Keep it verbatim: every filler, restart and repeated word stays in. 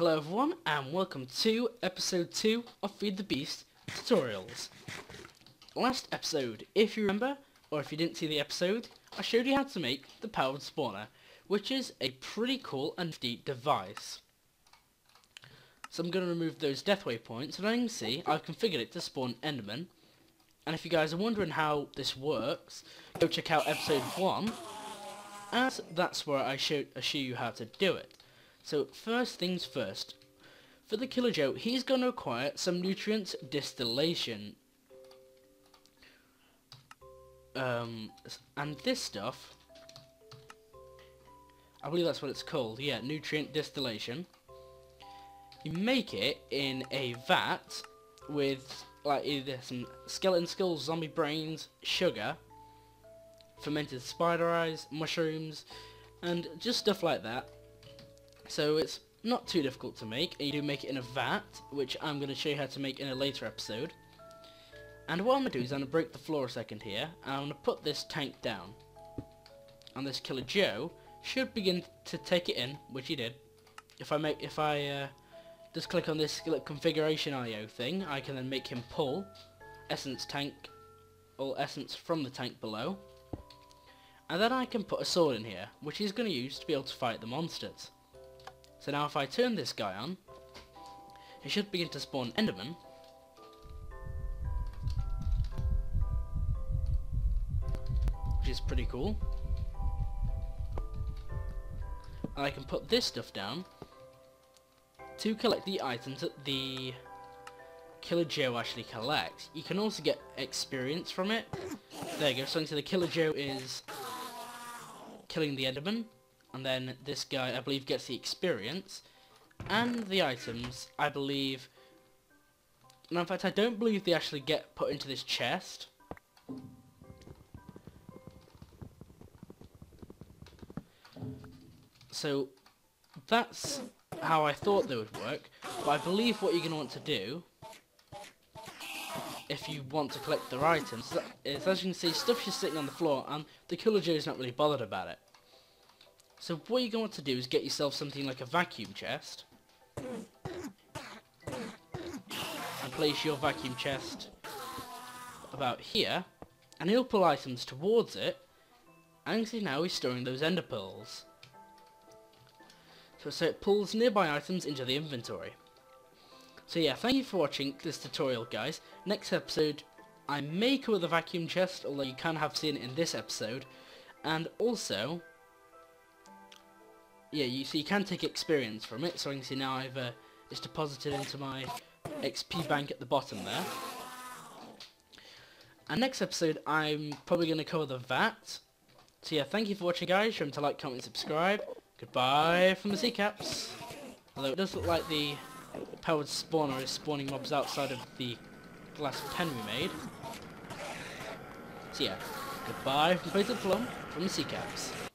Hello everyone, and welcome to episode two of Feed the Beast tutorials. Last episode, if you remember, or if you didn't see the episode, I showed you how to make the powered spawner, which is a pretty cool and nifty device. So I'm going to remove those death waypoints, and as you can see, I've configured it to spawn Enderman. And if you guys are wondering how this works, go check out episode one, as that's where I show, I show you how to do it. So first things first, for the Killer Joe, he's going to require some nutrients distillation. Um, and this stuff, I believe that's what it's called, yeah, nutrient distillation. You make it in a vat with like either some skeleton skulls, zombie brains, sugar, fermented spider eyes, mushrooms, and just stuff like that. So it's not too difficult to make, and you do make it in a vat, which I'm going to show you how to make in a later episode. And what I'm going to do is I'm going to break the floor a second here, and I'm going to put this tank down. And this Killer Joe should begin to take it in, which he did. If I make, if I uh, just click on this little configuration I O thing, I can then make him pull essence tank, all essence from the tank below. And then I can put a sword in here, which he's going to use to be able to fight the monsters. So now if I turn this guy on, it should begin to spawn Enderman. Which is pretty cool. And I can put this stuff down to collect the items that the Killer Joe actually collects. You can also get experience from it. There you go, so the Killer Joe is killing the Enderman. And then this guy, I believe, gets the experience and the items, I believe. Now, in fact, I don't believe they actually get put into this chest. So that's how I thought they would work. But I believe what you're going to want to do, if you want to collect their items, is, as you can see, stuff's just sitting on the floor, and the Killer Joe's not really bothered about it. So what you're going to want to do is get yourself something like a vacuum chest. And place your vacuum chest about here. And he'll pull items towards it. And you see now he's storing those ender pearls. So, so it pulls nearby items into the inventory. So yeah, thank you for watching this tutorial, guys. Next episode, I may cover the vacuum chest, although you can have seen it in this episode. And also, yeah, you see, so you can take experience from it. So I can see now I've uh, it's deposited into my X P bank at the bottom there. And next episode, I'm probably going to cover the vat. So yeah, thank you for watching, guys. Remember to like, comment, subscribe. Goodbye from the Sea Caps. Although it does look like the powered spawner is spawning mobs outside of the glass pen we made. So yeah, goodbye from Peter Plum from the Sea Caps.